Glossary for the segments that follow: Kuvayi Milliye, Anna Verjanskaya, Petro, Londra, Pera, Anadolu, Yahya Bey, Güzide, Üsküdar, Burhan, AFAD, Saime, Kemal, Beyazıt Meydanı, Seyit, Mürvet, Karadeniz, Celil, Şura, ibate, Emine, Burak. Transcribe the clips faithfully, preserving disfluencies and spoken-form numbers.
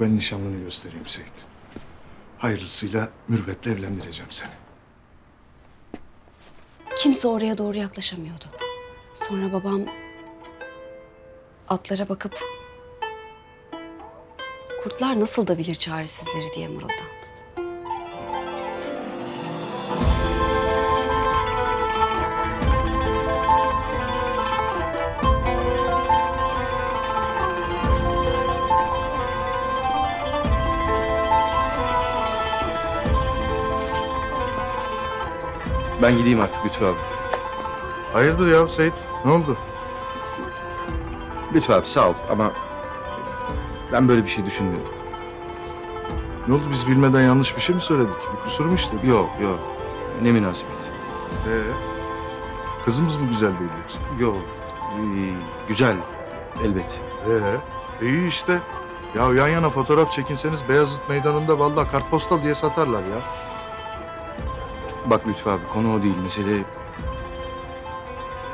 Bak ben nişanlını göstereyim Seyit. Hayırlısıyla Mürvet'le evlendireceğim seni. Kimse oraya doğru yaklaşamıyordu. Sonra babam atlara bakıp kurtlar nasıl da bilir çaresizleri diye mırıldandı. Ben gideyim artık Lütfü abi. Hayırdır ya Seyit? Ne oldu? Lütfü abi sağ ol ama ben böyle bir şey düşünmüyorum. Ne oldu? Biz bilmeden yanlış bir şey mi söyledik? Bir kusur mu işte? Yok yok. Ne münasebet. Ee, kızımız mı güzel değil yoksa? Yok. Ee, güzel. Elbet. Ee, iyi işte. Ya yan yana fotoğraf çekinseniz Beyazıt Meydanı'nda vallahi kartpostal diye satarlar ya. Bak Lütfü abi, konu o değil. Mesele...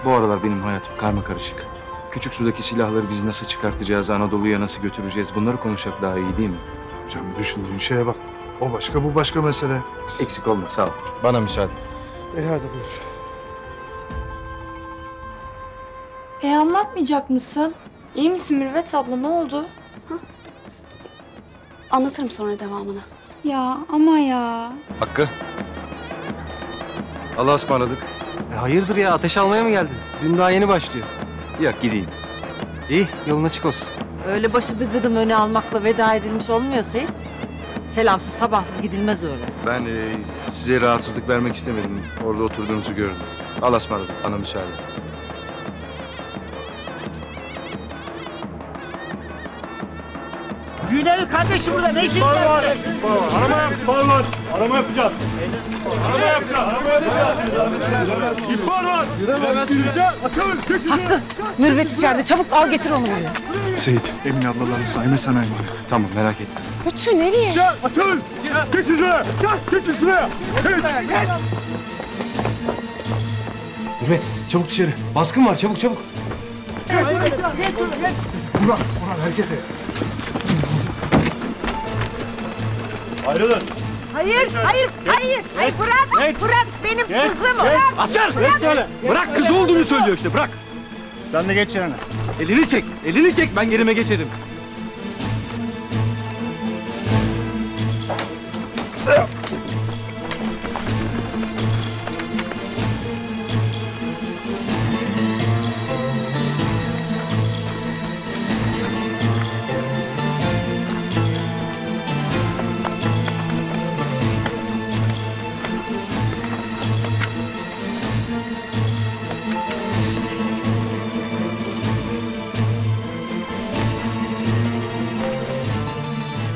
Bu aralar benim hayatım karmakarışık. Küçük sudaki silahları biz nasıl çıkartacağız, Anadolu'ya nasıl götüreceğiz? Bunları konuşsak daha iyi değil mi? Canım düşündüğün şeye bak. O başka, bu başka mesele. Eksik olma, sağ ol. Bana müsaade. E hadi buyur. E anlatmayacak mısın? İyi misin Mürvet abla, ne oldu? Ha? Anlatırım sonra devamını. Ya ama ya. Hakkı. Allah'a ısmarladık. E hayırdır ya, ateş almaya mı geldin? Dün daha yeni başlıyor. Yok, gideyim. İyi, yolun açık olsun. Öyle başı bir gıdım öne almakla veda edilmiş olmuyor Seyit. Selamsız, sabahsız gidilmez öyle. Ben e, size rahatsızlık vermek istemedim. Orada oturduğunuzu gördüm. Allah'a ısmarladık, bana müsaade. Günevi kardeşim burada, ne işin var? Var. Arama yapacağız, var. Arama yapacağız. Arama yapacağız. İhbar var. Hakkı, Mürvet içeride. Çabuk al getir onu buraya. Seyit, Emine ablalarını Saime sana emanet. Tamam, merak etme. Bütün nereye? Açıl, geç şuraya, geç şuraya. Mürvet, çabuk dışarı. Baskın var, çabuk çabuk. Geç şuraya, geç şuraya. Burak, Burhan harekete. Ayrılın. Hayır, hayır, hayır, hayır. Burak, Burak benim kızım. Asker, bırak kızı olduğunu söylüyor işte, bırak. Sen de geç yerine. Elini çek, elini çek. Ben yerime geçerim.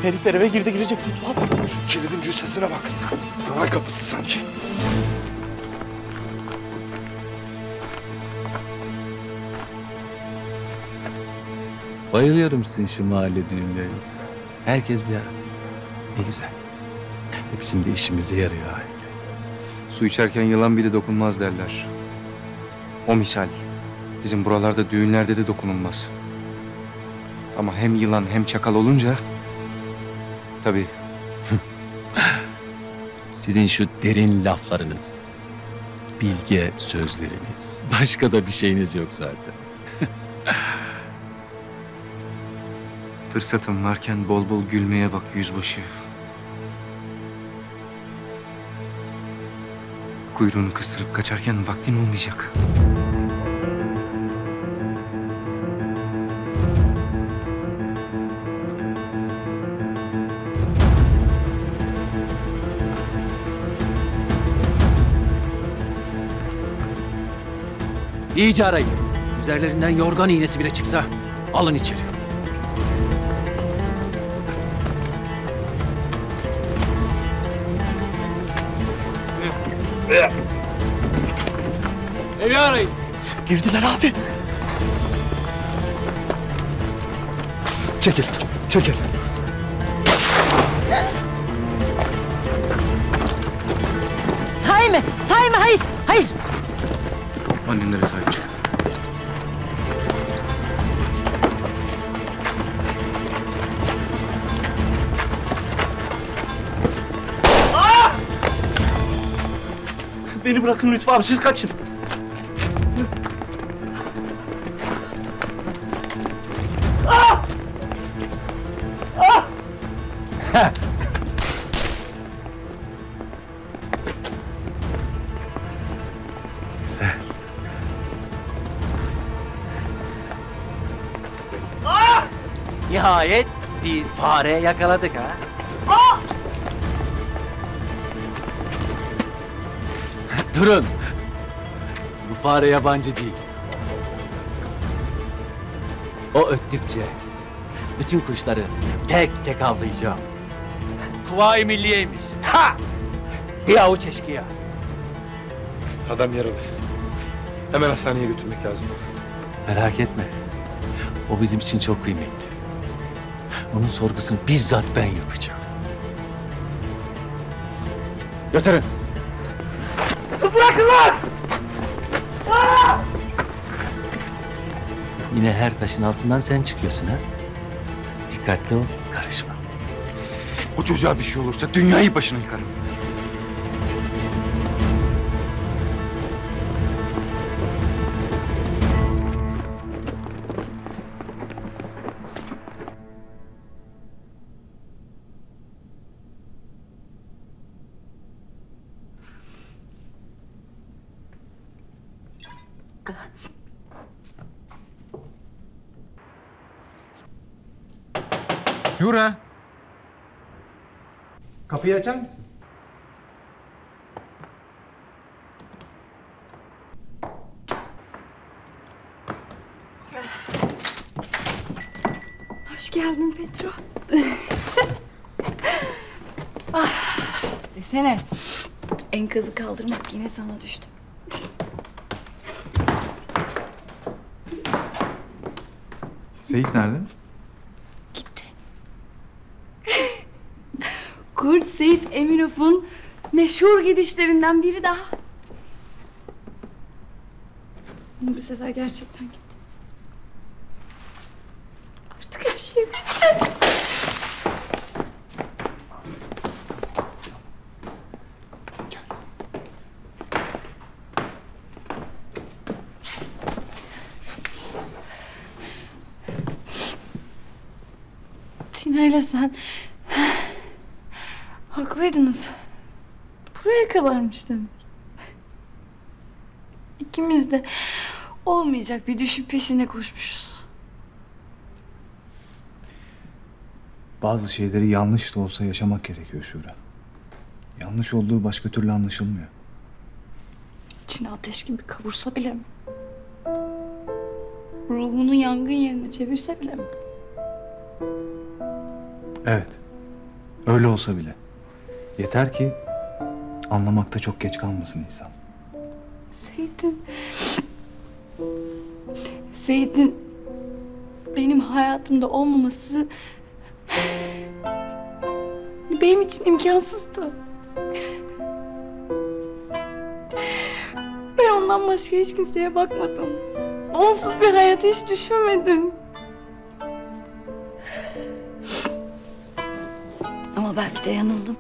Herifler eve girdi girecek lütfen. Şu kilidin cüssesine bak. Saray kapısı sanki. Bayılıyorum sizin şu mahalle düğünlerinize. Herkes bir arada. Ne güzel. E bizim de işimize yarıyor aile. Su içerken yılan bile dokunmaz derler. O misal. Bizim buralarda düğünlerde de dokunulmaz. Ama hem yılan hem çakal olunca... Tabii. Sizin şu derin laflarınız, bilge sözleriniz, başka da bir şeyiniz yok zaten. Fırsatım varken bol bol gülmeye bak yüzbaşı. Kuyruğunu kıstırıp kaçarken vaktin olmayacak. İyice arayın. Üzerlerinden yorgan iğnesi bile çıksa alın içeri. Evi arayın. Girdiler abi. Çekil, çekil. Saime, Saime hayır, hayır. Annenlere sahip çık. Beni bırakın lütfen abi, siz kaçın. Ah! Ah! Güzel. Ah! Nihayet bir fare yakaladık ha. Ah! Durun. Bu fare yabancı değil. O öttükçe bütün kuşları tek tek avlayacağım. Kuvayi Milliye'ymiş. Ha! Bir avuç eşkıya. Adam yaralı. Hemen hastaneye götürmek lazım. Merak etme. O bizim için çok kıymetli. Onun sorgusunu bizzat ben yapacağım. Götürün. Bırakın lan! Aa! Yine her taşın altından sen çıkıyorsun ha? Dikkatli ol, karışma. O çocuğa bir şey olursa dünyayı başına yıkarım. Şura! Kapıyı açar mısın? Hoş geldin Petro. Ah, desene. Enkazı kaldırmak yine sana düştü. Seyit nerede? Kurt Seyit Eminov'un meşhur gidişlerinden biri daha. Bu sefer gerçekten gitti. Artık her şey bitti. Tina'yla sen... Haklıydınız. Buraya kadarmış demek. İkimiz de olmayacak bir düşün peşine koşmuşuz. Bazı şeyleri yanlış da olsa yaşamak gerekiyor Şura. Yanlış olduğu başka türlü anlaşılmıyor. İçine ateş gibi kavursa bile mi? Ruhunu yangın yerine çevirse bile mi? Evet. Öyle olsa bile. Yeter ki anlamakta çok geç kalmasın insan. Seyit'in... Seyit'in benim hayatımda olmaması... benim için imkansızdı. Ben ondan başka hiç kimseye bakmadım. Onsuz bir hayatı hiç düşünmedim. Ama belki de yanıldım.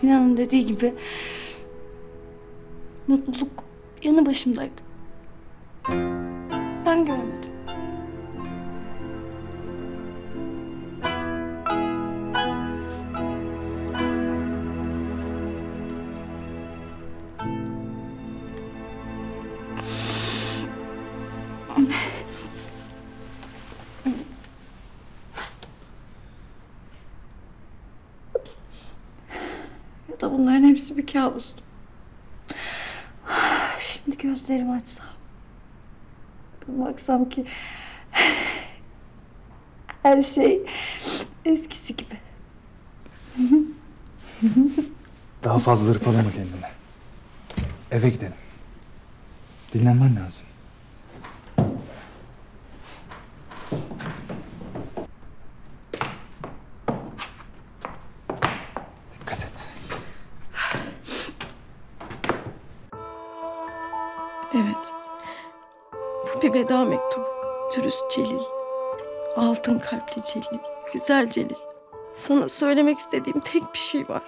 Tina'nın dediği gibi mutluluk yanı başımdaydı. Ben görmedim. Hepsi bir kabustu. Şimdi gözlerimi açsam, bir baksam ki her şey eskisi gibi. Daha fazla hırpalama kendini. Eve gidelim. Dinlenmen lazım. Veda mektubu. Dürüst Celil. Altın kalpli Celil. Güzel Celil. Sana söylemek istediğim tek bir şey var.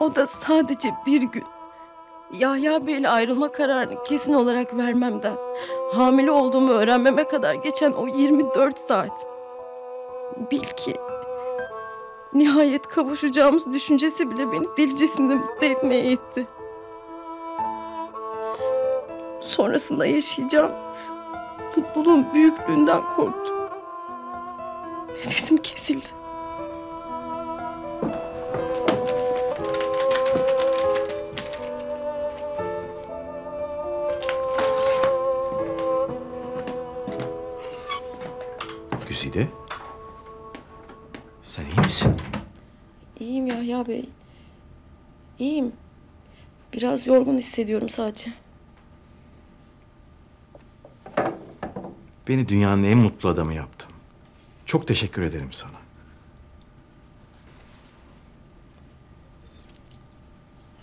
O da sadece bir gün. Yahya Bey'le ayrılma kararını kesin olarak vermemden, hamile olduğumu öğrenmeme kadar geçen o yirmi dört saat. Bil ki nihayet kavuşacağımız düşüncesi bile beni delicesinde mutlu etmeye yetti. Sonrasında yaşayacağım mutluluğun büyüklüğünden korktum. Nefesim kesildi. Güzide, sen iyi misin? İyiyim Yahya Bey. İyiyim. Biraz yorgun hissediyorum sadece. Beni dünyanın en mutlu adamı yaptın. Çok teşekkür ederim sana.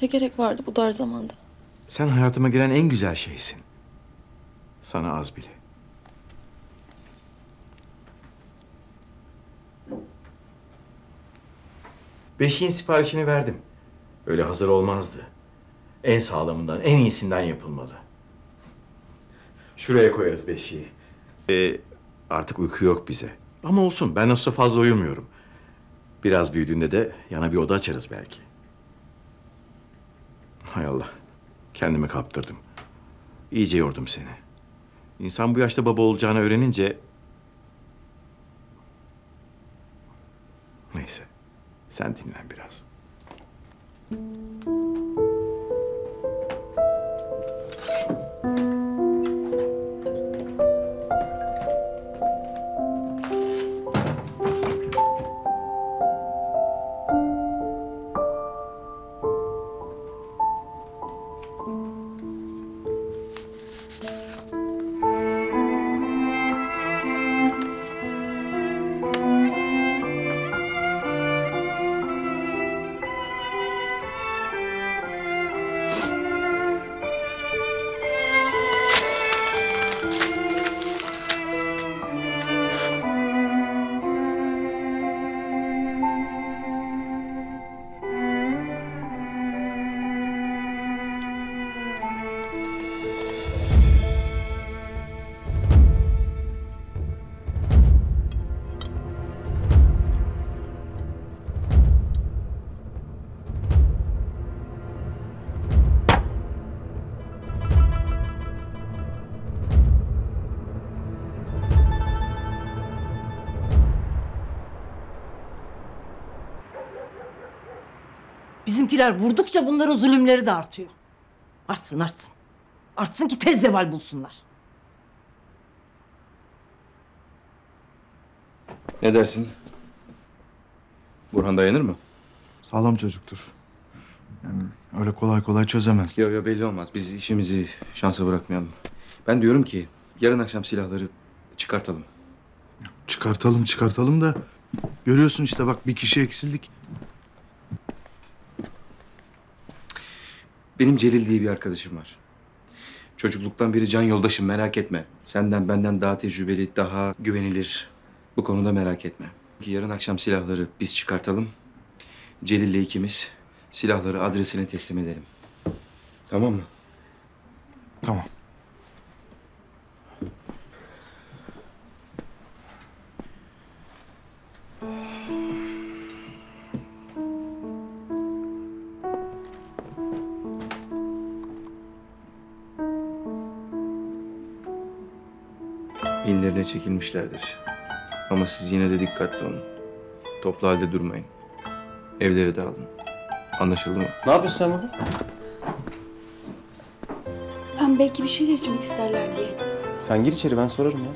Ne gerek vardı bu dar zamanda? Sen hayatıma giren en güzel şeysin. Sana az bile. Beşiğin siparişini verdim. Öyle hazır olmazdı. En sağlamından, en iyisinden yapılmalı. Şuraya koyarız beşiği. Ee, artık uyku yok bize. Ama olsun, ben nasılsa fazla uyumuyorum. Biraz büyüdüğünde de yana bir oda açarız belki. Hay Allah, kendimi kaptırdım. İyice yordum seni. İnsan bu yaşta baba olacağını öğrenince... Neyse, sen dinlen biraz. Bizimkiler vurdukça bunların zulümleri de artıyor. Artsın, artsın. Artsın ki tez deval bulsunlar. Ne dersin? Burhan dayanır mı? Sağlam çocuktur. Yani öyle kolay kolay çözemez. Yo yo, belli olmaz. Biz işimizi şansa bırakmayalım. Ben diyorum ki yarın akşam silahları çıkartalım. Çıkartalım, çıkartalım da görüyorsun işte bak bir kişi eksildik. Benim Celil diye bir arkadaşım var. Çocukluktan beri can yoldaşım, merak etme. Senden benden daha tecrübeli, daha güvenilir. Bu konuda merak etme. Yarın akşam silahları biz çıkartalım. Celil'le ikimiz silahları adresine teslim edelim. Tamam mı? Tamam. İnlerine çekilmişlerdir. Ama siz yine de dikkatli olun. Toplu halde durmayın. Evleri dağılın. Anlaşıldı mı? Ne yapıyorsun sen burada? Ben belki bir şeyler içmek isterler diye. Sen gir içeri, ben sorarım ya.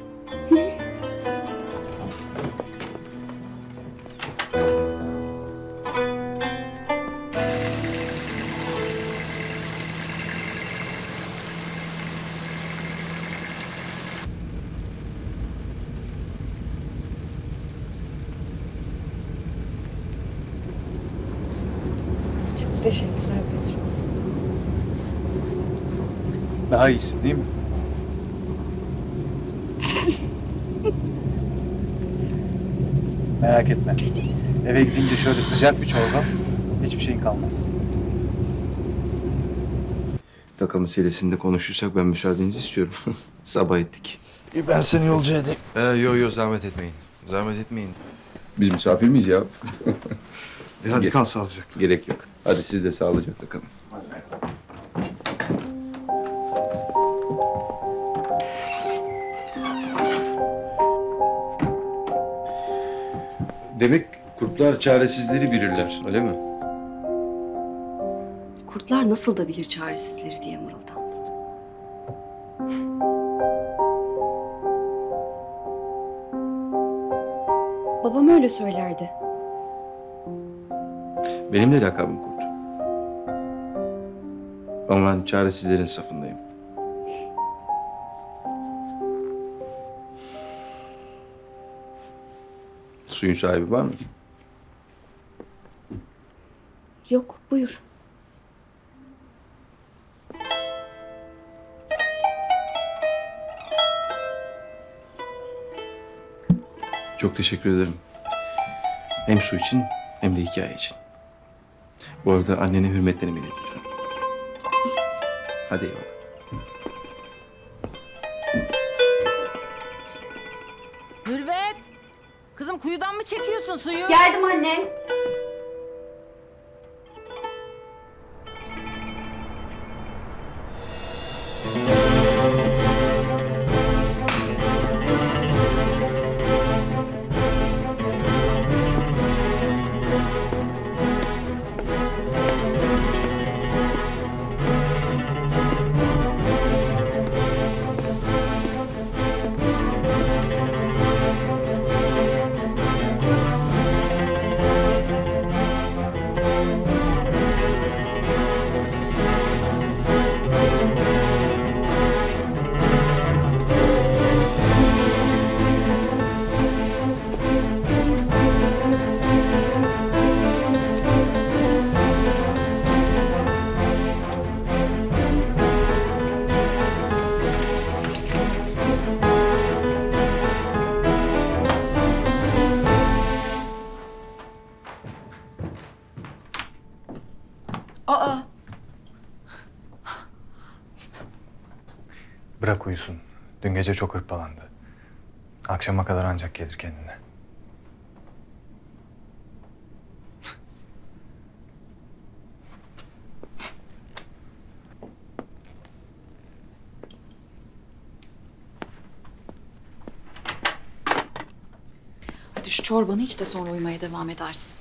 Teşekkürler Petro. Daha iyisin değil mi? Merak etme. Eve gidince şöyle sıcak bir çorba, hiçbir şeyin kalmaz. Takım meselesinde konuşursak ben müsaadenizi istiyorum. Sabah ettik. E ben seni yolcu edeyim. Ee, yo yo zahmet etmeyin. Zahmet etmeyin. Biz misafir miyiz ya? E hadi kal sağlıcakla. Gerek yok. Hadi siz de sağlıcakla kalın. Demek kurtlar çaresizleri bilirler, öyle mi? Kurtlar nasıl da bilir çaresizleri diye mırıldandı. Babam öyle söylerdi. Benim de lakabım kurt. Ama ben çaresizlerin safındayım. Suyun sahibi var mı? Yok, buyur. Çok teşekkür ederim. Hem su için hem de hikaye için. Bu arada annene hürmetlerimi ilet lütfen. Hadi eyvallah. Mürvet! Kızım kuyudan mı çekiyorsun suyu? Geldim anne. Bırak uyusun. Dün gece çok hırpalandı. Akşama kadar ancak gelir kendine. Hadi şu çorbanı iç de sonra uyumaya devam edersin.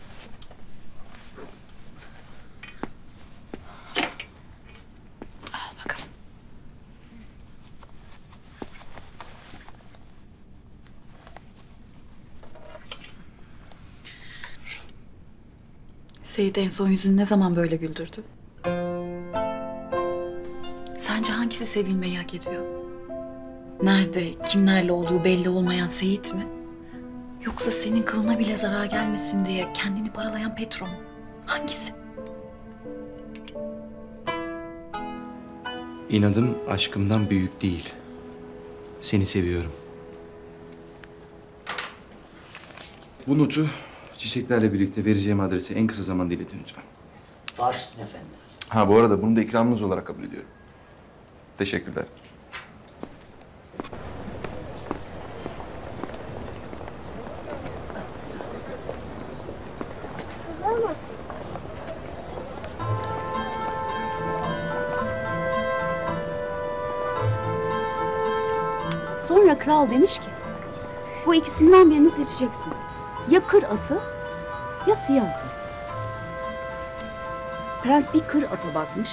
Seyit en son yüzünü ne zaman böyle güldürdü? Sence hangisi sevilmeyi hak ediyor? Nerede, kimlerle olduğu belli olmayan Seyit mi? Yoksa senin kılına bile zarar gelmesin diye kendini paralayan Petro mu? Hangisi? İnadım aşkımdan büyük değil. Seni seviyorum. Bu notu çiçeklerle birlikte vereceğim adrese en kısa zamanda iletin lütfen. Başüstüne efendim. Ha bu arada bunu da ikramınız olarak kabul ediyorum. Teşekkürler. Sonra kral demiş ki, bu ikisinden birini seçeceksin. Ya kır atı, ya siyah atı. Prens bir kır ata bakmış,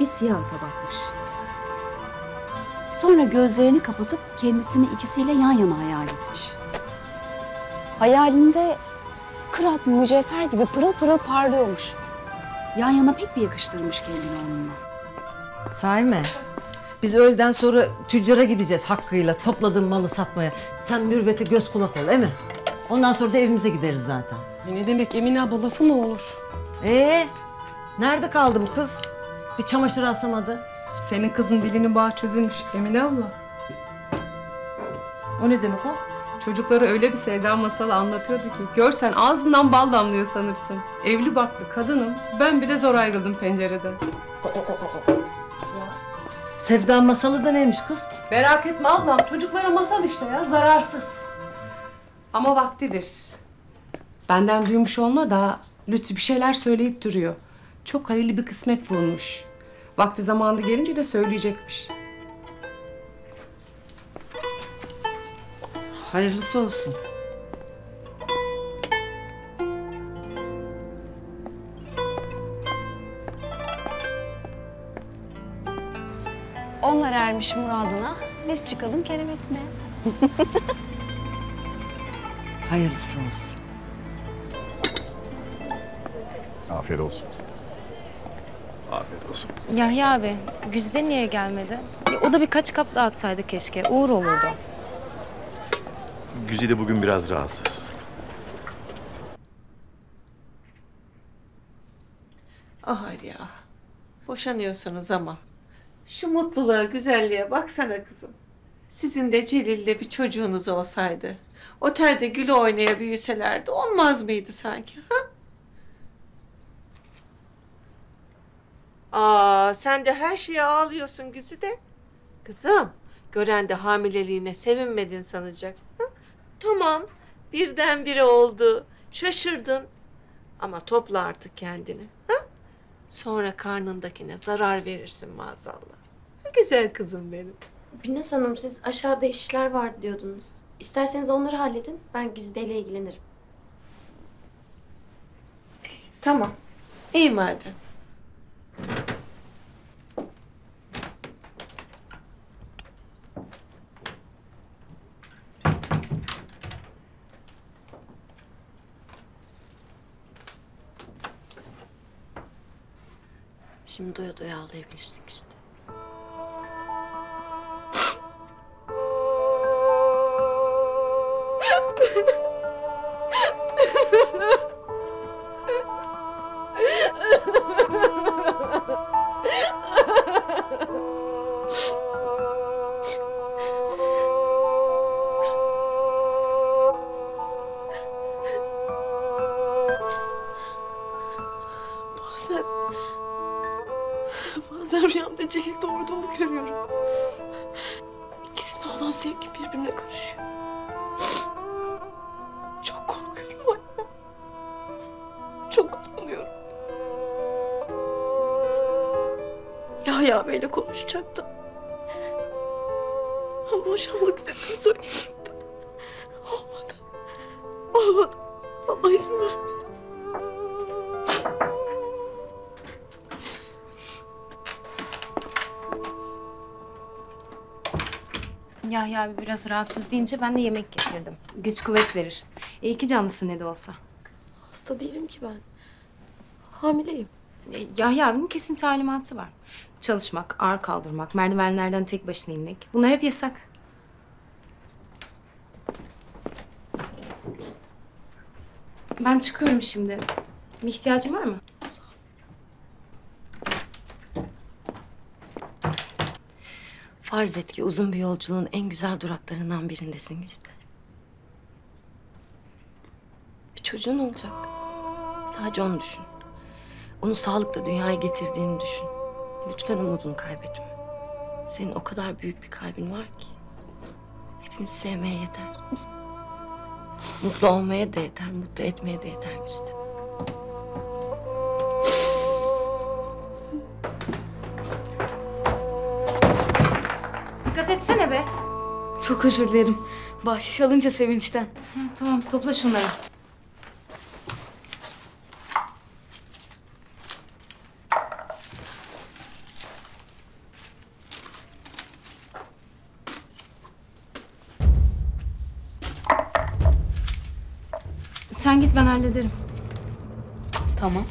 bir siyah ata bakmış. Sonra gözlerini kapatıp kendisini ikisiyle yan yana hayal etmiş. Hayalinde kır at mücevher gibi pırıl pırıl parlıyormuş. Yan yana pek bir yakıştırmış kendini onunla. Saime, biz öğleden sonra tüccara gideceğiz hakkıyla topladığın malı satmaya. Sen Mürvet'e göz kulak ol, değil mi? Ondan sonra da evimize gideriz zaten. Ne demek Emine abla, lafı mı olur? Ee, nerede kaldı bu kız? Bir çamaşır asamadı. Senin kızın dilini bağ çözülmüş Emine abla. O ne demek o? Çocuklara öyle bir sevda masalı anlatıyordu ki görsen ağzından bal damlıyor sanırsın. Evli barklı kadınım, ben bile zor ayrıldım pencereden. O, o, o, o. Sevda masalı da neymiş kız? Merak etme ablam, çocuklara masal işte ya, zararsız. Ama vaktidir. Benden duymuş olma da Lütfü bir şeyler söyleyip duruyor. Çok hayırlı bir kısmet bulmuş. Vakti zamanı gelince de söyleyecekmiş. Hayırlısı olsun. Onlar ermiş muradına, biz çıkalım keremetine. Hayırlısı olsun. Afiyet olsun. Afiyet olsun. Yahya abi, Güzide niye gelmedi? O da birkaç kap daha atsaydı keşke, uğur olurdu. Güzide bugün biraz rahatsız. Ahar ya, boşanıyorsunuz ama şu mutluluğa, güzelliğe baksana kızım. Sizin de Celil'le bir çocuğunuz olsaydı, otelde gül oynaya büyüselerdi, olmaz mıydı sanki, ha? Aa, sen de her şeye ağlıyorsun Güzide. Kızım, gören de hamileliğine sevinmedin sanacak. Ha? Tamam, birdenbire oldu, şaşırdın. Ama topla artık kendini. Ha? Sonra karnındakine zarar verirsin maazallah. Güzel kızım benim. Binnaz Hanım, siz aşağıda işler var diyordunuz. İsterseniz onları halledin, ben Güzide ile ilgilenirim. Tamam, iyi madem. Şimdi doya doya ağlayabilirsin işte. Yahya Bey'le konuşacaktım. Boşanmak istediğimi söyleyecektim. Olmadı. Olmadı. Allah izin vermedi. Yahya abi biraz rahatsız deyince ben de yemek getirdim. Güç kuvvet verir. İyi ki canlısı ne de olsa. Hasta değilim ki ben. Hamileyim. Yahya abinin kesin talimatı var. Çalışmak, ağır kaldırmak, merdivenlerden tek başına inmek. Bunlar hep yasak. Ben çıkıyorum şimdi. Bir ihtiyacın var mı? Farz et ki uzun bir yolculuğun en güzel duraklarından birindesin Güzide. Bir çocuğun olacak. Sadece onu düşün. Onu sağlıkla dünyaya getirdiğini düşün. Lütfen umudunu kaybetme. Senin o kadar büyük bir kalbin var ki. Hepimizi sevmeye yeter. Mutlu olmaya da yeter, mutlu etmeye de yeter Güzide. Dikkat etsene be. Çok özür dilerim. Bahşiş alınca sevinçten. Ha, tamam, topla şunları. Sen git, ben hallederim. Tamam.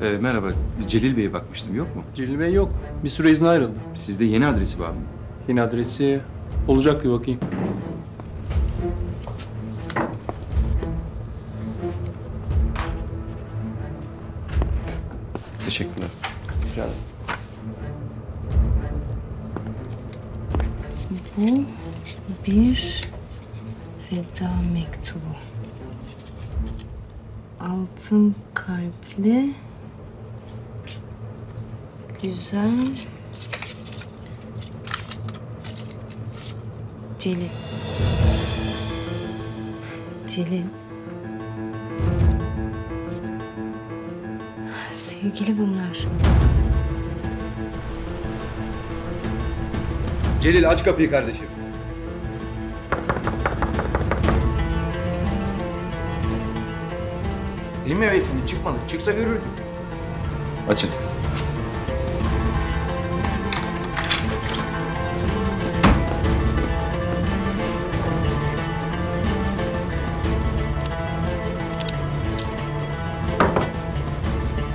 Ee, merhaba, Celil Bey'e bakmıştım, yok mu? Celil Bey yok, bir süre izne ayrıldı. Sizde yeni adresi var mı? Yeni adresi olacak diye bakayım. Teşekkürler. Rica ederim. Bu bir veda mektubu. Altın kalpli, güzel, Celil. Celil. Sevgili bunlar. Celil, aç kapıyı kardeşim. Değil mi beyefendi? Çıkmadı. Çıksa görürdük. Açın.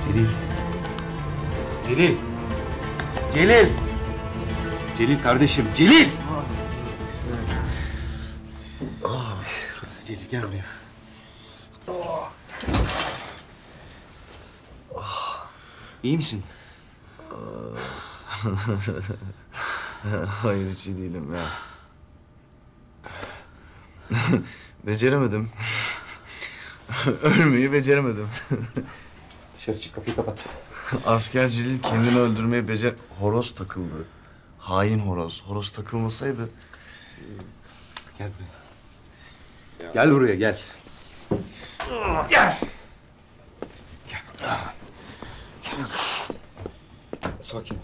Celil. Celil. Celil. Celil kardeşim. Celil! Ah. Ah. Celil gel buraya. Ah. Ah. İyi misin? Hayır, hiç iyi değilim ya. Beceremedim. Ölmeyi beceremedim. Dışarı çık, kapıyı kapat. Asker Celil kendini öldürmeyi becer... Horoz takıldı. Hain horoz. Horoz takılmasaydı... Gel buraya. Ya. Gel buraya, gel. Gel. Gel. Gel. Sakin.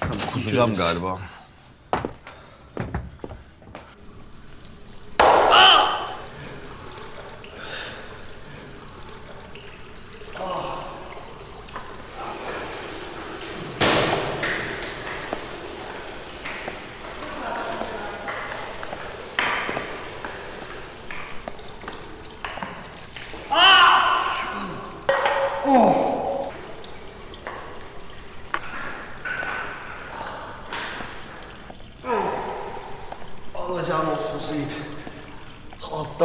Tamam, kuzucam galiba.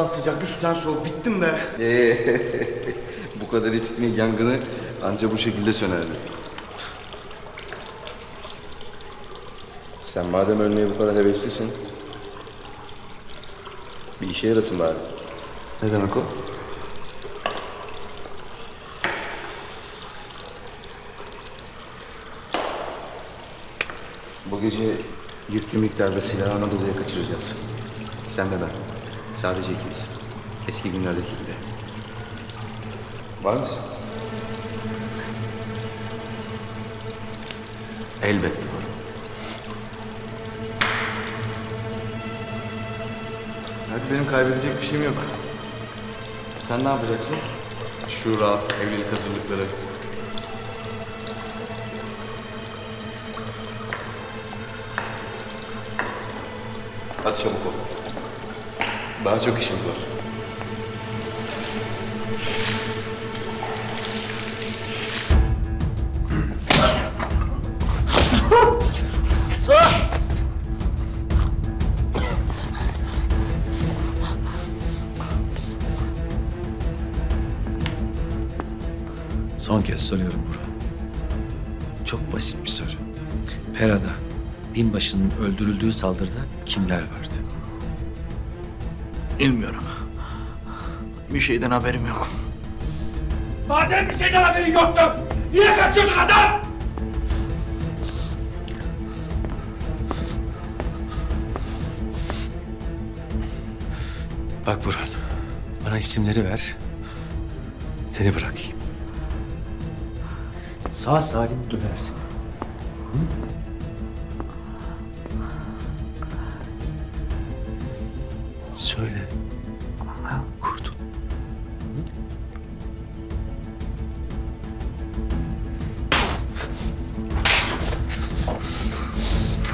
Sıcak, üstten soğuk. Bittim be. Ee, bu kadar içkinin yangını ancak bu şekilde sönerdi. Sen madem ölmeye bu kadar heveslisin, bir işe yarasın bari. Ne demek o? Bu gece yüklü miktarda silahı Anadolu'ya kaçıracağız. Sen ve ben. Sadece ikimiz. Eski günlerdeki gibi. Var mısın? Elbette varım. Hadi, benim kaybedecek bir şeyim yok. Sen ne yapacaksın? Şura, evlilik hazırlıkları. Hadi çabuk ol. Daha çok işimiz var. Son kez soruyorum Burak. Çok basit bir soru. Pera'da binbaşının öldürüldüğü saldırıda kimler vardı? Bilmiyorum. Bir şeyden haberim yok. Madem bir şeyden haberin yoktu, niye kaçıyordun adam? Bak Burhan, bana isimleri ver, seni bırakayım. Sağ salim dönersin. Hı? Söyle. Ama kurdun.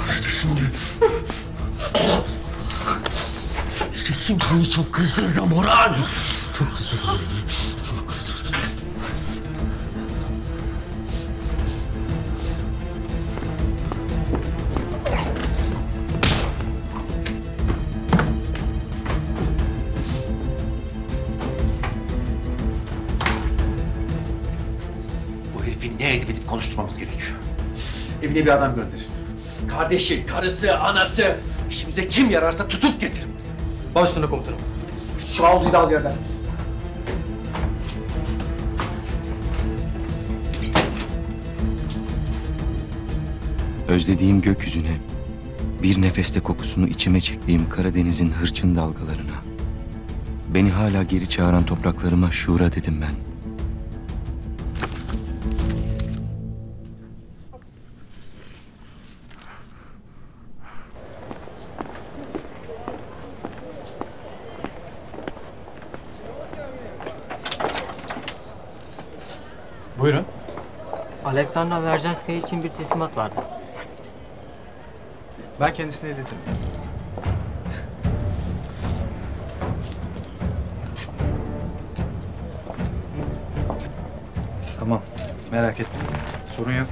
İşte şimdi... İşte şimdi beni çok kızdırdım Burhan. Çok kızdırdım beni. Çok kızdırdım. Konuşturmamız gerekiyor. Evine bir adam gönderin. Kardeşi, karısı, anası, işimize kim yararsa tutup getirin. Baş üstüne komutanım. Şura'yı da al yerden. Özlediğim gökyüzüne, bir nefeste kokusunu içime çektiğim Karadeniz'in hırçın dalgalarına, beni hala geri çağıran topraklarıma Şura dedim ben. Buyurun. Anna Verjanskaya için bir teslimat vardı. Ben kendisine iletirim. Tamam, merak etme. Sorun yok.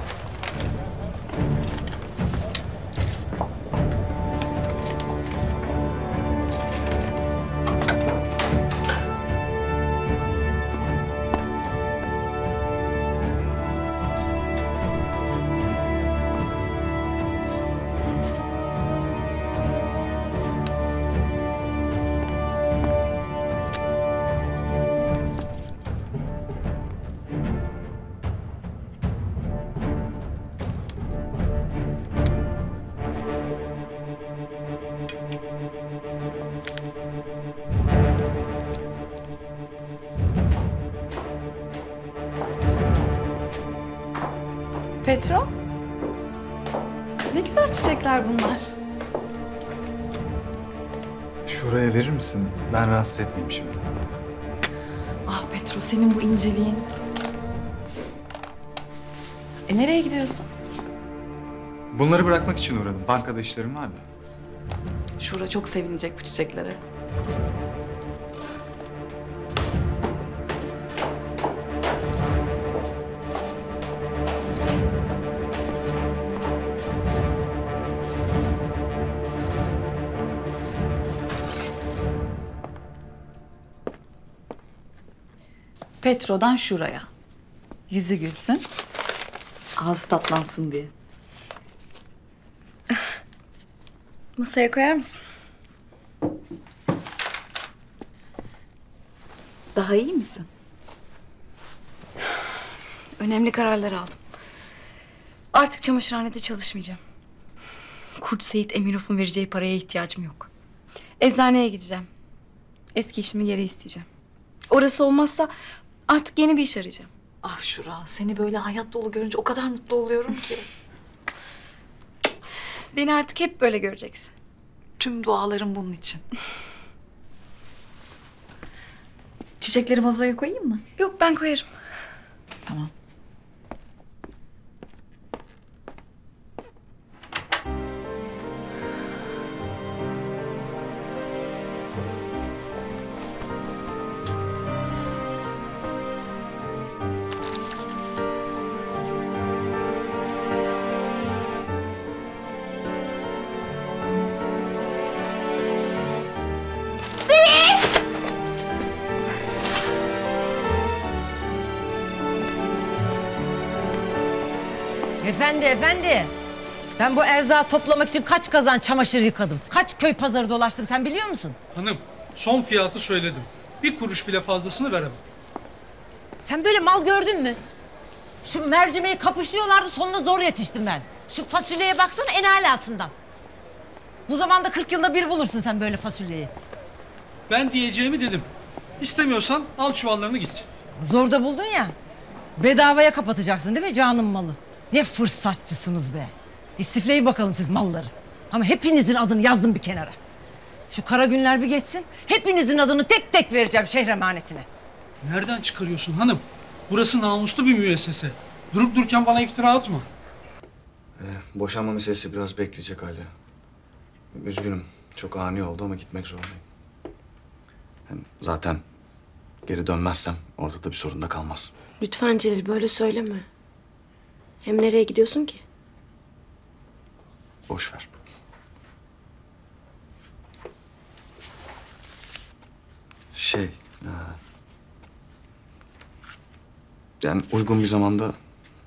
Petro, ne güzel çiçekler bunlar. Şuraya verir misin? Ben rahatsız etmeyeyim şimdi. Ah Petro, senin bu inceliğin. E nereye gidiyorsun? Bunları bırakmak için uğradım. Bankada işlerim vardı. Şura çok sevinecek bu çiçeklere. Petro'dan Şura'ya. Yüzü gülsün, ağzı tatlansın diye. Masaya koyar mısın? Daha iyi misin? Önemli kararlar aldım. Artık çamaşırhanede çalışmayacağım. Kurt Seyit Emirov'un vereceği paraya ihtiyacım yok. Eczaneye gideceğim. Eski işimi geri isteyeceğim. Orası olmazsa artık yeni bir iş arayacağım. Ah Şura, seni böyle hayat dolu görünce o kadar mutlu oluyorum ki. Beni artık hep böyle göreceksin. Tüm dualarım bunun için. Çiçekleri vazoya koyayım mı? Yok, ben koyarım. Tamam. Efendi, efendi. Ben bu erzağı toplamak için kaç kazan çamaşır yıkadım. Kaç köy pazarı dolaştım, sen biliyor musun? Hanım, son fiyatı söyledim. Bir kuruş bile fazlasını veremem. Sen böyle mal gördün mü? Şu mercimeği kapışıyorlardı, sonuna zor yetiştim ben. Şu fasulyeye baksana, en alasından. Bu zamanda kırk yılda bir bulursun sen böyle fasulyeyi. Ben diyeceğimi dedim. İstemiyorsan al çuvallarını git. Zor da buldun ya. Bedavaya kapatacaksın değil mi canım malı? Ne fırsatçısınız be. İstifleyin bakalım siz malları. Ama hepinizin adını yazdım bir kenara. Şu kara günler bir geçsin. Hepinizin adını tek tek vereceğim şehir emanetine. Nereden çıkarıyorsun hanım? Burası namuslu bir müessese. Durup dururken bana iftira atma. Ee, boşanma meselesi biraz bekleyecek hala. Üzgünüm. Çok ani oldu ama gitmek zorundayım. Hem zaten geri dönmezsem ortada bir sorun da kalmaz. Lütfen Celil, böyle söyleme. Hem nereye gidiyorsun ki? Boş ver. Şey... E, yani uygun bir zamanda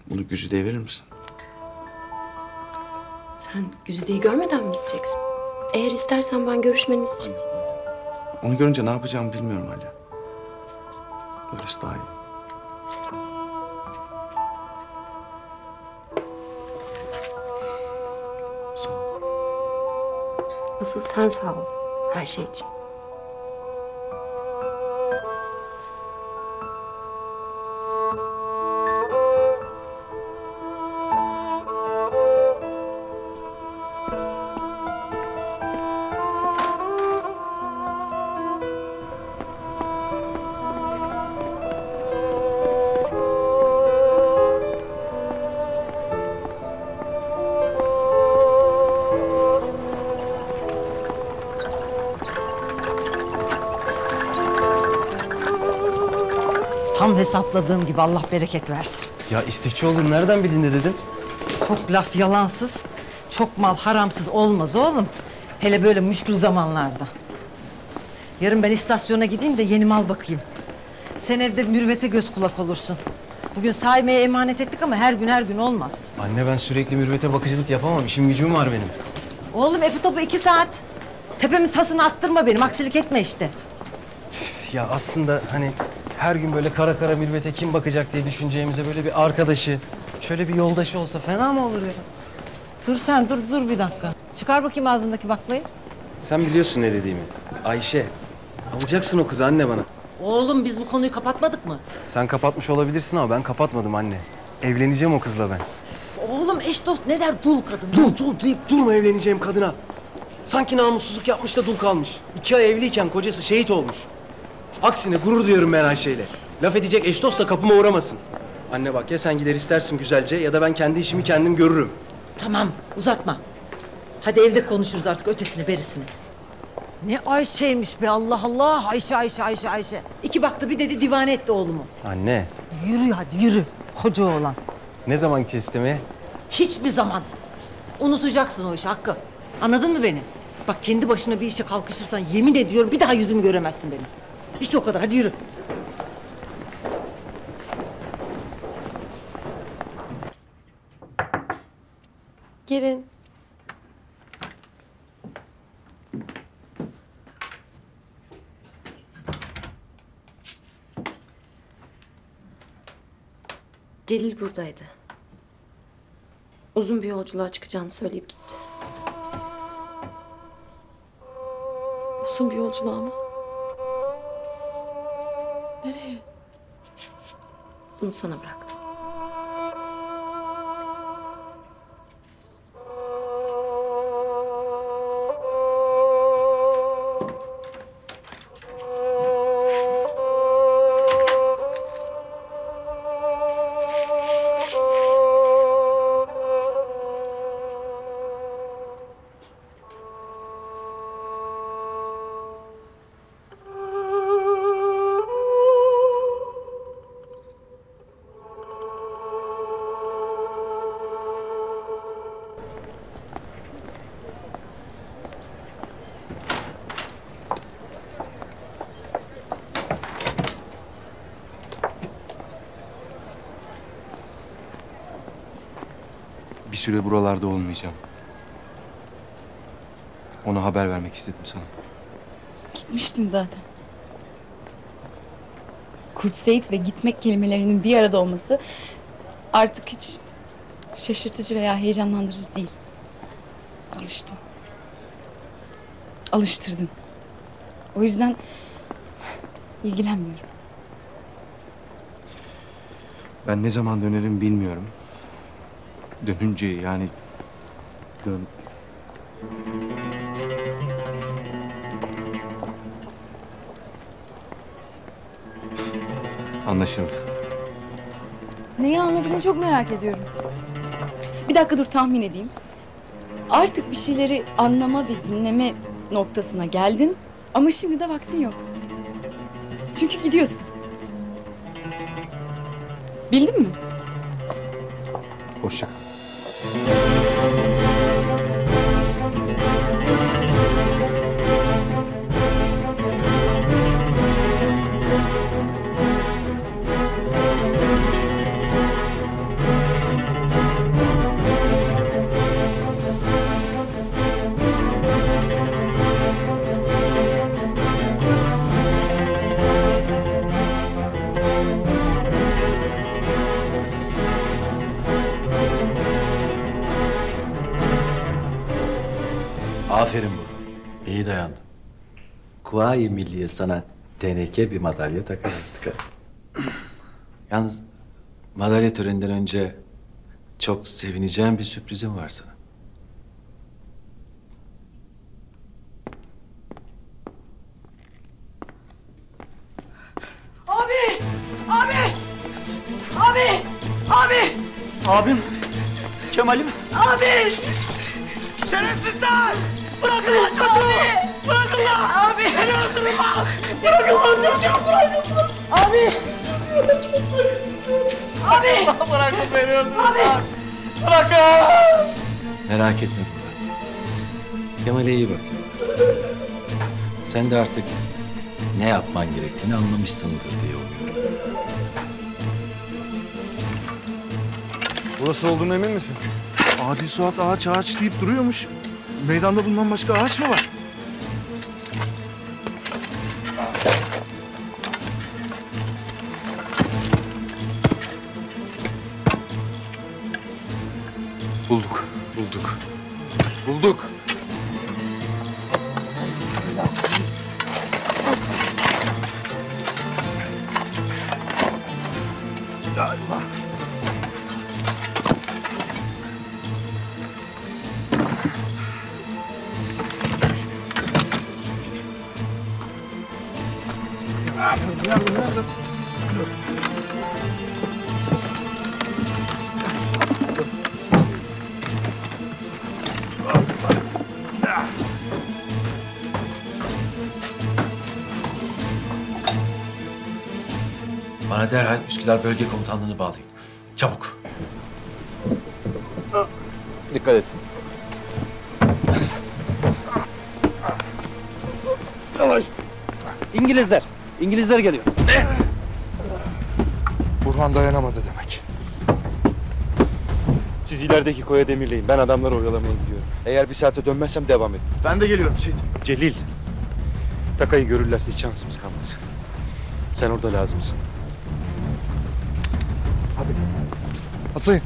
bunu Güzide'ye verir misin? Sen Güzide'yi görmeden mi gideceksin? Eğer istersen ben görüşmeniz için... Onu görünce ne yapacağımı bilmiyorum hala. Böylesi daha iyi. Sağ ol. Asıl sen sağ ol her şey için. Tam hesapladığım gibi, Allah bereket versin. Ya istifçi oldum, nereden bildin de dedim? Çok laf yalansız, çok mal haramsız olmaz oğlum. Hele böyle müşkül zamanlarda. Yarın ben istasyona gideyim de yeni mal bakayım. Sen evde Mürvet'e göz kulak olursun. Bugün Saime'ye emanet ettik ama her gün her gün olmaz. Anne ben sürekli Mürvet'e bakıcılık yapamam, işim gücüm var benim. Oğlum epi topu iki saat. Tepemin tasını attırma benim, aksilik etme işte. Ya aslında hani... Her gün böyle kara kara Mürvet'e kim bakacak diye düşüneceğimize böyle bir arkadaşı, şöyle bir yoldaşı olsa fena mı olur ya? Dur sen, dur dur bir dakika. Çıkar bakayım ağzındaki baklayı. Sen biliyorsun ne dediğimi. Ayşe, alacaksın o kızı anne bana. Oğlum biz bu konuyu kapatmadık mı? Sen kapatmış olabilirsin ama ben kapatmadım anne. Evleneceğim o kızla ben. Üf, oğlum eş dost ne der dul kadın. Dul dul deyip durma evleneceğim kadına. Sanki namussuzluk yapmış da dul kalmış. İki ay evliyken kocası şehit olmuş. Aksine gurur duyuyorum ben Ayşe'yle. Laf edecek eş dost da kapıma uğramasın. Anne bak ya sen gider istersin güzelce ya da ben kendi işimi kendim görürüm. Tamam uzatma. Hadi evde konuşuruz artık ötesini berisini. Ne Ayşe'ymiş be Allah Allah. Ayşe Ayşe Ayşe Ayşe. İki baktı bir dedi divane etti oğlumu. Anne. Yürü hadi yürü koca oğlan. Ne zaman gideceğiz istemeye? Hiçbir zaman. Unutacaksın o işi Hakkı. Anladın mı beni? Bak kendi başına bir işe kalkışırsan yemin ediyorum bir daha yüzümü göremezsin benim. İşte o kadar. Hadi yürü. Girin. Celil buradaydı. Uzun bir yolculuğa çıkacağını söyleyip gitti. Uzun bir yolculuğa mı? Nereye? Bunu sana bıraktım. Bir süre buralarda olmayacağım. Ona haber vermek istedim sana. Gitmiştin zaten. Kurt Seyit ve gitmek kelimelerinin bir arada olması artık hiç şaşırtıcı veya heyecanlandırıcı değil. Alıştım. Alıştırdım. O yüzden ilgilenmiyorum. Ben ne zaman dönerim bilmiyorum. Dönünce yani dön. Anlaşıldı. Neyi anladığını çok merak ediyorum. Bir dakika dur tahmin edeyim. Artık bir şeyleri anlama ve dinleme noktasına geldin ama şimdi de vaktin yok. Çünkü gidiyorsun. Bildin mi? Hoşça kal. Aferin Burhan. İyi dayandın. Kuvayi Milliye sana teneke bir madalya takardık. Yalnız madalya töreninden önce çok sevineceğim bir sürprizim var sana. Abi! Abi! Abi! Abi! Abim! Kemal'im! Abi! Şerefsizler! Bırakın lan çocuğu! Bırakın lan! Abi! Beni öldürün lan! Bırakın lan çocuğu! Bırakın lan! Abi! Abi! Bırakın beni öldürün lan! Bırakın! Merak etme Burak. Kemal'e iyi bak. Sen de artık ne yapman gerektiğini anlamışsındır diye umuyorum. Burası olduğuna emin misin? Adil Suat ağaç ağaç deyip duruyormuş. Meydanda bundan başka ağaç mı var? Bulduk, bulduk, bulduk. Bana derhal Üsküdar Bölge Komutanlığı'nı bağlayın. Çabuk. Dikkat et. Yavaş. İngilizler. İngilizler geliyor. Ne? Burhan dayanamadı demek. Siz ilerideki koya demirleyin. Ben adamları oyalamaya gidiyorum. Eğer bir saate dönmezsem devam edin. Ben de geliyorum Seyit. Celil. Takayı görürlerse hiç şansımız kalmaz. Sen orada lazımsın. Hadi. Atlayın.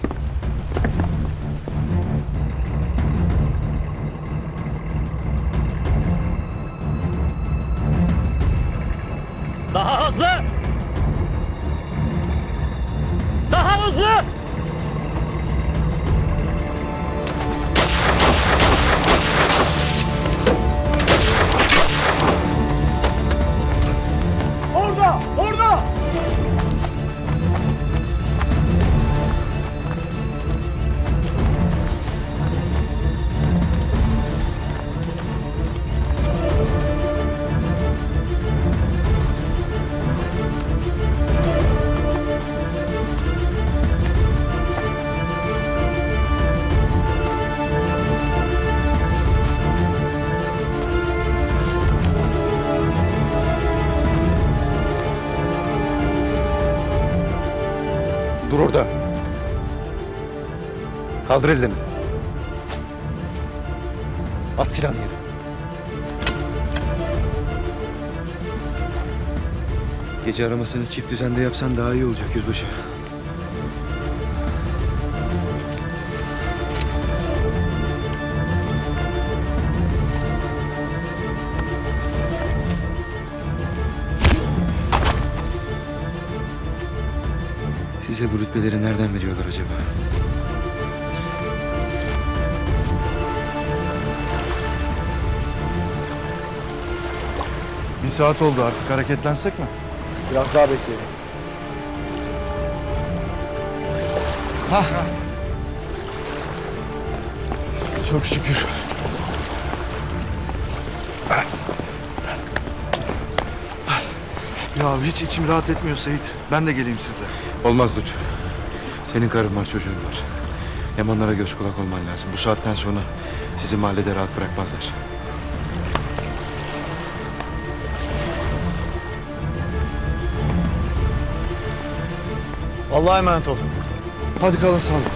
Daha hızlı! Daha hızlı! Orada! Orada! Kaldır ellerini. At silahını yere. Gece aramasını çift düzende yapsan daha iyi olacak yüzbaşı. Size bu rütbeleri nereden veriyorlar acaba? Bir saat oldu, artık hareketlensek mi? Biraz daha bekleyelim. Hah. Çok şükür. Ya hiç içim rahat etmiyor Seyit. Ben de geleyim sizle. Olmaz Dut. Senin karın var, çocuğun var. Yamanlara göz kulak olman lazım. Bu saatten sonra sizi mahallede rahat bırakmazlar. Allah'a emanet olun. Hadi kalın sağlıklı.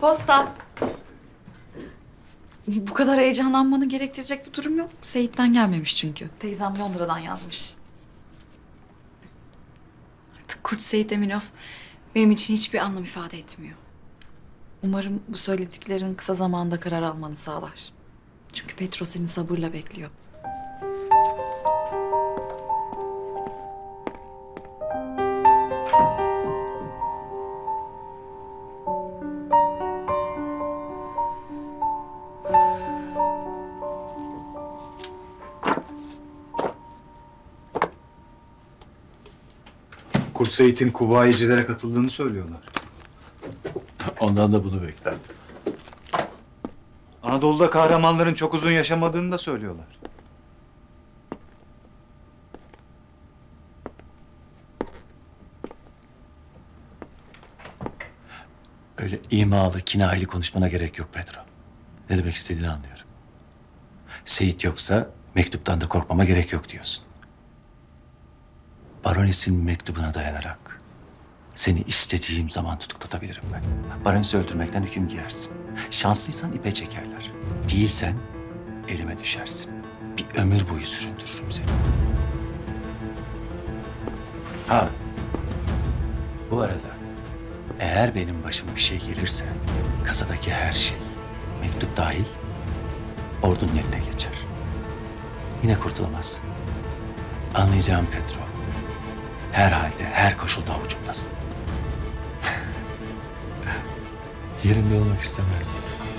Posta. Bu kadar heyecanlanmanı gerektirecek bir durum yok. Seyit'ten gelmemiş çünkü. Teyzem Londra'dan yazmış. Artık Kurt Seyit Eminov benim için hiçbir anlam ifade etmiyor. Umarım bu söylediklerin kısa zamanda karar almanı sağlar. Çünkü Petro seni sabırla bekliyor. Kurt Seyit'in kuvayicilere katıldığını söylüyorlar. Ondan da bunu beklerdim. Anadolu'da kahramanların çok uzun yaşamadığını da söylüyorlar. Öyle imalı, kinayeli konuşmana gerek yok Petro. Ne demek istediğini anlıyorum. Seyit yoksa mektuptan da korkmama gerek yok diyorsun. Baronesin mektubuna dayanarak seni istediğim zaman tutuklatabilirim ben. Baronesi öldürmekten hüküm giyersin. Şanslıysan ipe çekerler. Değilsen elime düşersin. Bir ömür boyu süründürürüm seni. Ha, bu arada eğer benim başıma bir şey gelirse kasadaki her şey, mektup dahil, ordunun eline geçer. Yine kurtulamazsın. Anlayacağım Petro. Herhalde her koşulda avucumdasın. Yerinde olmak istemezdim.